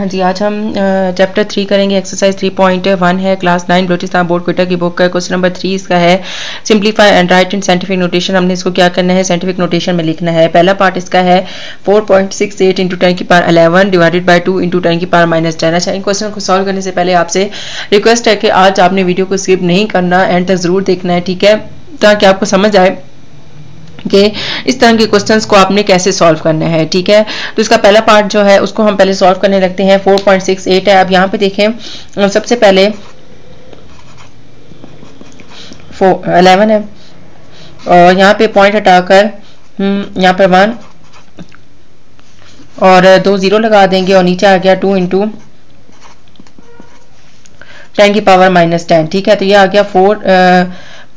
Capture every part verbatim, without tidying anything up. हाँ जी, आज हम चैप्टर थ्री करेंगे। एक्सरसाइज थ्री पॉइंट वन है, class nine Balochistan board Quetta की बुक का क्वेश्चन नंबर थ्री इसका है, simplify and write in scientific notation. हमने इसको क्या करना है, साइंटिफिक नोटेशन में लिखना है। पहला पार्ट इसका है four point six eight into ten की पार eleven divided by two into ten की पार माइनस टेन। अच्छा, इन क्वेश्चन को सॉल्व करने से पहले आपसे रिक्वेस्ट है कि आज आपने वीडियो को स्किप नहीं करना, एंड तक जरूर देखना है, ठीक है, ताकि आपको समझ आए कि इस तरह के क्वेश्चंस को आपने कैसे सॉल्व करना है, ठीक है। तो इसका पहला पार्ट जो है उसको हम पहले सॉल्व करने लगते हैं। फोर पॉइंट सिक्स एट है। अब यहाँ पे देखें, सबसे पहले फोर इलेवन है और यहाँ पे पॉइंट हटाकर यहाँ पर वन और दो जीरो लगा देंगे और नीचे आ गया टू इंटू टेन की पावर माइनस टेन, ठीक है। तो ये आ गया four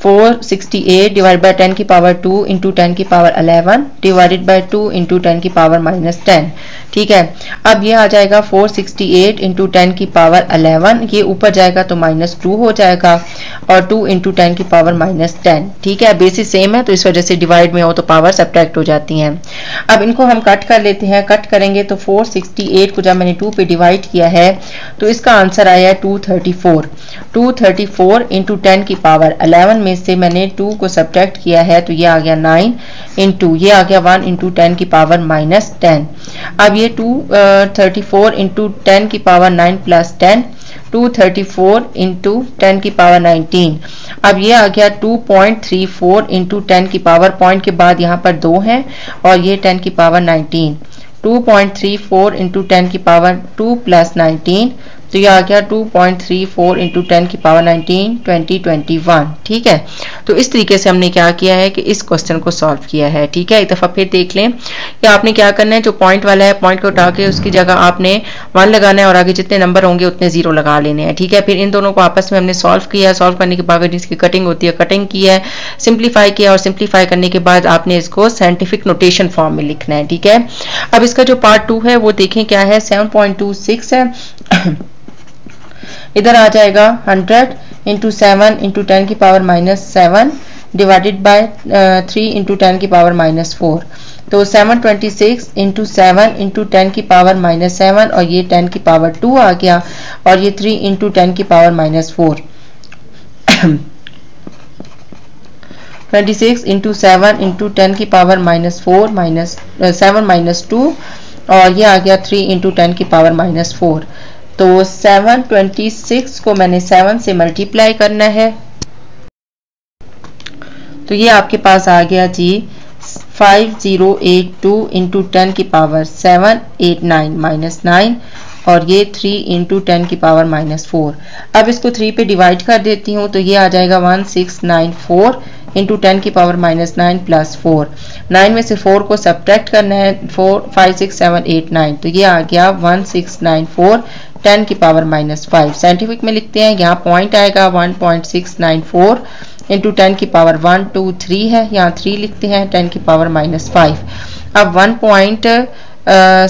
four sixty eight divide by ten की पावर टू इंटू टेन की power eleven divided by two into ten की पावर माइनस टेन, ठीक है। अब ये आ जाएगा four sixty eight into ten की पावर अलेवन, ये ऊपर जाएगा तो माइनस टू हो जाएगा और टू इंटू टेन की पावर माइनस टेन, ठीक है। बेसिस सेम है तो इस वजह से डिवाइड में हो तो पावर सब्ट्रैक्ट हो जाती हैं। अब इनको हम कट कर लेते हैं। कट करेंगे तो फोर सिक्सटी एट को जब मैंने टू पे डिवाइड किया है तो इसका आंसर आया two thirty four. Two thirty four into ten की पावर अलेवन में से मैंने टू को सब्ट्रैक्ट किया है तो ये आ गया नाइन इंटू ये आ गया वन इंटू टेन की पावर माइनस टेन। अब ये two thirty four into ten की power nine plus ten two thirty four into ten की पावर नाइनटीन। अब ये आ गया two point three four into ten की पावर, पॉइंट के बाद यहाँ पर दो हैं और ये टेन की power nineteen. Two point three four into ten की पावर टू प्लस नाइनटीन, तो ये आ गया two point three four into ten की power nineteen, twenty, twenty one, ठीक है। तो इस तरीके से हमने क्या किया है कि इस क्वेश्चन को सॉल्व किया है, ठीक है। एक दफ़ा फिर देख लें कि आपने क्या करना है। जो पॉइंट वाला है, पॉइंट को उठा के उसकी जगह आपने वन लगाना है और आगे जितने नंबर होंगे उतने जीरो लगा लेने हैं, ठीक है। फिर इन दोनों को आपस में हमने सॉल्व किया है। सॉल्व करने के बाद इसकी कटिंग होती है, कटिंग की है, सिंप्लीफाई किया और सिंप्लीफाई करने के बाद आपने इसको साइंटिफिक नोटेशन फॉर्म में लिखना है, ठीक है। अब इसका जो पार्ट टू है वो देखें क्या है, सेवन पॉइंट टू सिक्स है। इधर आ जाएगा hundred into seven into ten की power minus seven divided by three into ten की पावर माइनस फोर, तो seven twenty six into seven into ten की पावर माइनस सेवन और ये टेन की पावर टू आ गया और ये थ्री इंटू टेन की power minus four. Twenty six into seven into ten की power minus four minus seven minus two और ये आ गया थ्री इंटू टेन की पावर माइनस फोर। तो सेवन ट्वेंटी सिक्स को मैंने सेवन से मल्टीप्लाई करना है तो ये आपके पास आ गया जी five thousand eighty two into ten की power seven eighty nine minus nine और ये थ्री इंटू टेन की पावर माइनस फोर। अब इसको थ्री पे डिवाइड कर देती हूँ तो ये आ जाएगा sixteen ninety four into ten की power minus nine plus four. Nine में से फोर को सब्ट्रैक्ट करना है, four five six seven eight nine, तो ये आ गया सिक्सटीन नाइंटी फोर टेन की पावर माइनस फाइव। साइंटिफिक में लिखते हैं, यहाँ पॉइंट आएगा one point six nine four into ten की पावर वन टू थ्री है, यहाँ थ्री लिखते हैं टेन की पावर माइनस फाइव। अब one point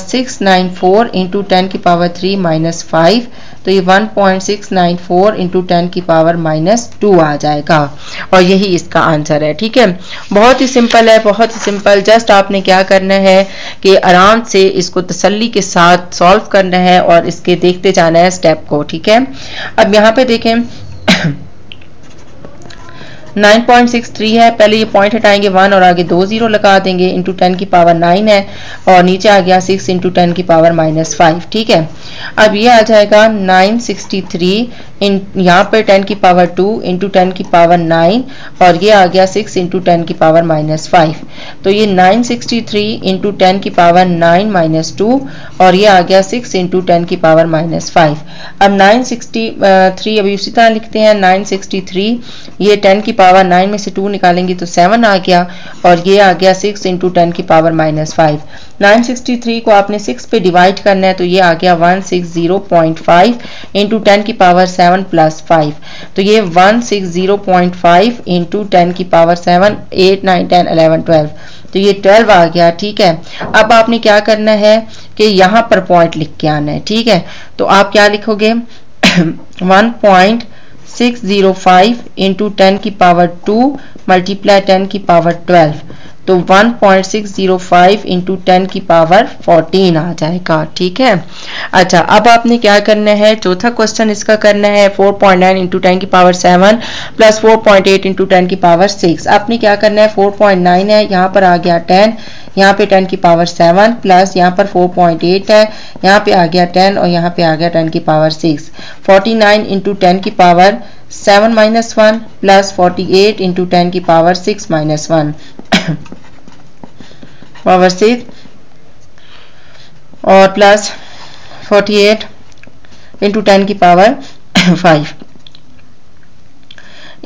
six nine four into ten की पावर थ्री माइनस फाइव, तो ये one point six nine four into ten की पावर माइनस टू आ जाएगा और यही इसका आंसर है, ठीक है। बहुत ही सिंपल है, बहुत ही सिंपल। जस्ट आपने क्या करना है कि आराम से इसको तसल्ली के साथ सॉल्व करना है और इसके देखते जाना है स्टेप को, ठीक है। अब यहाँ पे देखें नाइन पॉइंट सिक्स थ्री है, पहले ये पॉइंट हटाएंगे वन और आगे दो जीरो लगा देंगे इंटू टेन की पावर नाइन है और नीचे आ गया सिक्स इंटू टेन की पावर माइनस फाइव, ठीक है। अब ये आ जाएगा नाइन सिक्सटी थ्री इन यहाँ पर टेन की पावर टू इंटू टेन की पावर नाइन और ये आ गया सिक्स इंटू टेन की पावर माइनस फाइव, तो ये nine sixty three into ten की पावर नाइन माइनस टू और ये आ गया सिक्स इंटू टेन की पावर माइनस फाइव। अब नाइन सिक्सटी थ्री अभी उसी तरह लिखते हैं, नाइन सिक्सटी थ्री ये टेन की पावर नाइन में से टू निकालेंगे तो सेवन आ गया और ये आ गया सिक्स इंटू टेन की power minus five. Nine sixty three को आपने सिक्स पे डिवाइड करना है तो ये आ गया one sixty point five into ten की पावर सेवन प्लस फाइव, तो ये one sixty point five into ten की power seven eight nine ten eleven twelve, तो ये ट्वेल्व आ गया, ठीक है। अब आपने क्या करना है कि यहाँ पर पॉइंट लिख के आना है, ठीक है। तो आप क्या लिखोगे one point six zero five into ten की पावर टू मल्टीप्लाई टेन की पावर ट्वेल्व, तो one point six zero five into ten की पावर फोर्टीन आ जाएगा। ठीक है, अच्छा अब आपने क्या करना है, चौथा क्वेश्चन इसका करना है four point nine into ten की power seven plus four point eight into ten की पावर सिक्स। आपने क्या करना है, फोर पॉइंट नाइन है यहाँ पर आ गया टेन, यहाँ पे टेन की पावर सेवन प्लस यहाँ पर फोर पॉइंट एट है, यहाँ पे आ गया टेन और यहाँ पे आ गया टेन की power six. Forty nine into ten की power seven minus one plus forty eight into ten की power six minus one power six और plus forty eight into ten की पावर फाइव।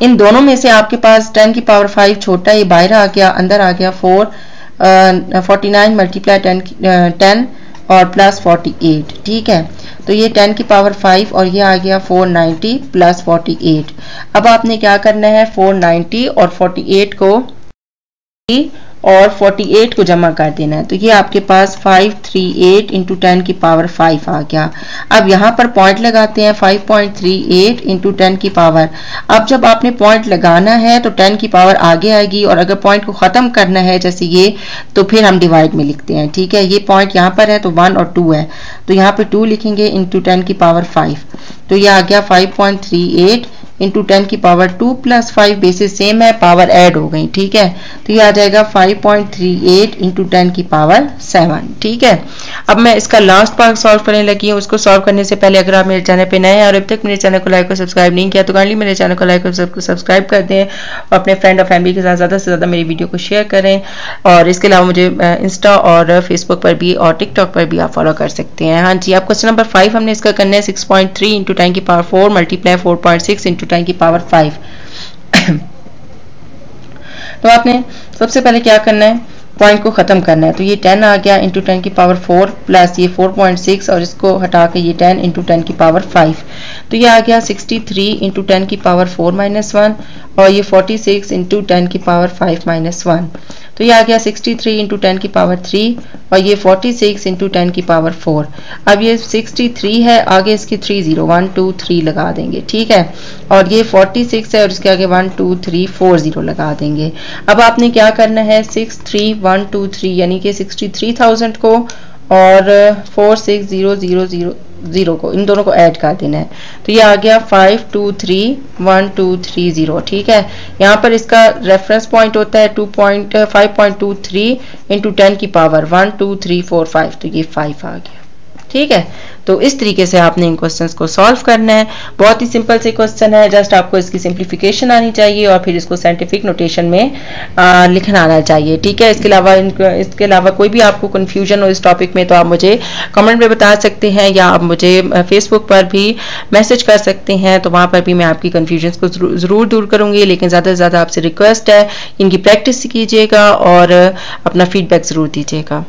इन दोनों में से आपके पास टेन की पावर फाइव छोटा ये बाहर आ गया, अंदर आ गया four forty nine multiply ten ten और प्लस फोर्टी एट। ठीक है, तो ये टेन की पावर फाइव और ये आ गया four ninety plus forty eight. अब आपने क्या करना है, फोर नाइन्टी और फोर्टी एट को और फोर्टी एट को जमा कर देना है, तो ये आपके पास five thirty eight into ten की पावर फाइव आ गया। अब यहाँ पर पॉइंट लगाते हैं five point thirty eight into ten की पावर। अब जब आपने पॉइंट लगाना है तो टेन की पावर आगे आएगी और अगर पॉइंट को ख़त्म करना है जैसे ये, तो फिर हम डिवाइड में लिखते हैं। ठीक है, ये पॉइंट यहाँ पर है तो वन और टू है, तो यहाँ पर टू लिखेंगे इंटू टेन की पावर फाइव, तो ये आ गया five point thirty eight into ten की power two plus five, basis same है पावर ऐड हो गई। ठीक है, तो ये आ जाएगा five point thirty eight into ten की पावर सेवन। ठीक है, अब मैं इसका लास्ट पार्ट सॉल्व करने लगी हूँ। उसको सॉल्व करने से पहले अगर आप मेरे चैनल पे नए हैं और अब तक मेरे चैनल को लाइक और सब्सक्राइब नहीं किया तो काइंडली मेरे चैनल को लाइक और सब्सक्राइब कर दें और अपने फ्रेंड और फैमिली के साथ ज़्यादा से ज़्यादा मेरी वीडियो को शेयर करें। और इसके अलावा मुझे इंस्टा और फेसबुक पर भी और टिकटॉक पर भी आप फॉलो कर सकते हैं। हाँ जी, अब क्वेश्चन नंबर फाइव हमने इसका करना है six point three into ten की power four multiply four point six into ten की पावर फाइव। तो आपने सबसे पहले क्या करना है, पॉइंट को ख़त्म करना है, तो ये टेन आ गया इंटू टेन की पावर फोर प्लस ये फोर पॉइंट सिक्स और इसको हटा के ये टेन इंटू टेन की पावर फाइव, तो ये आ गया सिक्सटी थ्री इंटू टेन की पावर फोर माइनस वन और ये फोर्टी सिक्स इंटू टेन की पावर फाइव माइनस वन, तो ये आ गया सिक्सटी थ्री इंटू टेन की पावर थ्री और ये फोर्टी सिक्स इंटू टेन की पावर फोर। अब ये सिक्सटी थ्री है, आगे इसकी three zero one two three लगा देंगे। ठीक है, और ये फोर्टी सिक्स है और इसके आगे one two three four zero लगा देंगे। अब आपने क्या करना है, six three one two three यानी कि सिक्सटी थ्री थाउजेंड को और four six zero zero zero zero को, इन दोनों को ऐड कर देना है, तो ये आ गया five two three one two three zero. ठीक है, यहाँ पर इसका रेफरेंस पॉइंट होता है two point five point two three into ten की power one two three four five, तो ये फाइव आ गया। ठीक है, तो इस तरीके से आपने इन क्वेश्चंस को सॉल्व करना है। बहुत ही सिंपल से क्वेश्चन है, जस्ट आपको इसकी सिंप्लीफिकेशन आनी चाहिए और फिर इसको साइंटिफिक नोटेशन में आ, लिखना आना चाहिए। ठीक है, इसके अलावा इसके अलावा कोई भी आपको कन्फ्यूजन हो इस टॉपिक में तो आप मुझे कमेंट में बता सकते हैं या आप मुझे फेसबुक पर भी मैसेज कर सकते हैं, तो वहाँ पर भी मैं आपकी कन्फ्यूजन को ज़रूर दूर करूँगी। लेकिन ज़्यादा से ज़्यादा आपसे रिक्वेस्ट है, इनकी प्रैक्टिस कीजिएगा और अपना फीडबैक ज़रूर दीजिएगा।